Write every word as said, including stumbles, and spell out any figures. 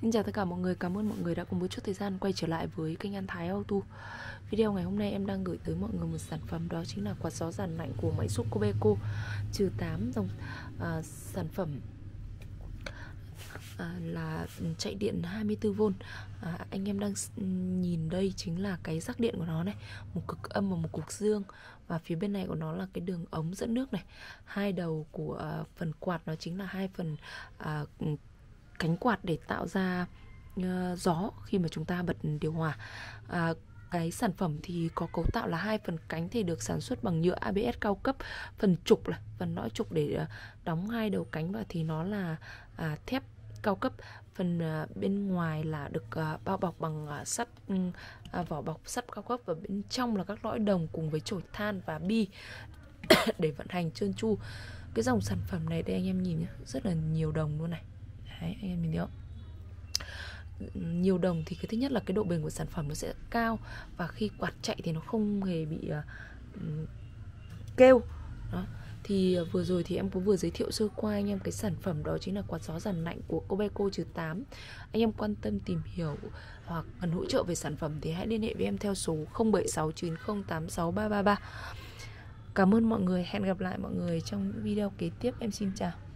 Xin chào tất cả mọi người, cảm ơn mọi người đã cùng một chút thời gian quay trở lại với kênh An Thái Auto. Video ngày hôm nay em đang gửi tới mọi người một sản phẩm, đó chính là quạt gió dàn lạnh của máy xúc Kobeco trừ tám, dòng à, sản phẩm à, là chạy điện hai mươi tư vôn. à, Anh em đang nhìn đây chính là cái rắc điện của nó này, một cực âm và một cực dương. Và phía bên này của nó là cái đường ống dẫn nước này. Hai đầu của à, phần quạt nó chính là hai phần à, cánh quạt để tạo ra uh, gió khi mà chúng ta bật điều hòa. À, cái sản phẩm thì có cấu tạo là hai phần cánh thì được sản xuất bằng nhựa a bê ét cao cấp, phần trục là phần lõi trục để uh, đóng hai đầu cánh, và thì nó là uh, thép cao cấp. Phần uh, bên ngoài là được uh, bao bọc bằng uh, sắt, uh, vỏ bọc sắt cao cấp, và bên trong là các lõi đồng cùng với chổi than và bi để vận hành trơn tru. Cái dòng sản phẩm này đây anh em nhìn nhé, rất là nhiều đồng luôn này. Đấy, anh em nhìn thấy không? Nhiều đồng thì cái thứ nhất là cái độ bền của sản phẩm nó sẽ cao, và khi quạt chạy thì nó không hề bị uh, kêu. Đó. Thì vừa rồi thì em cũng vừa giới thiệu sơ qua anh em cái sản phẩm, đó chính là quạt gió dàn lạnh của Kobeco trừ tám. Anh em quan tâm tìm hiểu hoặc cần hỗ trợ về sản phẩm thì hãy liên hệ với em theo số không bảy sáu chín không tám sáu ba ba ba. Cảm ơn mọi người, hẹn gặp lại mọi người trong những video kế tiếp. Em xin chào.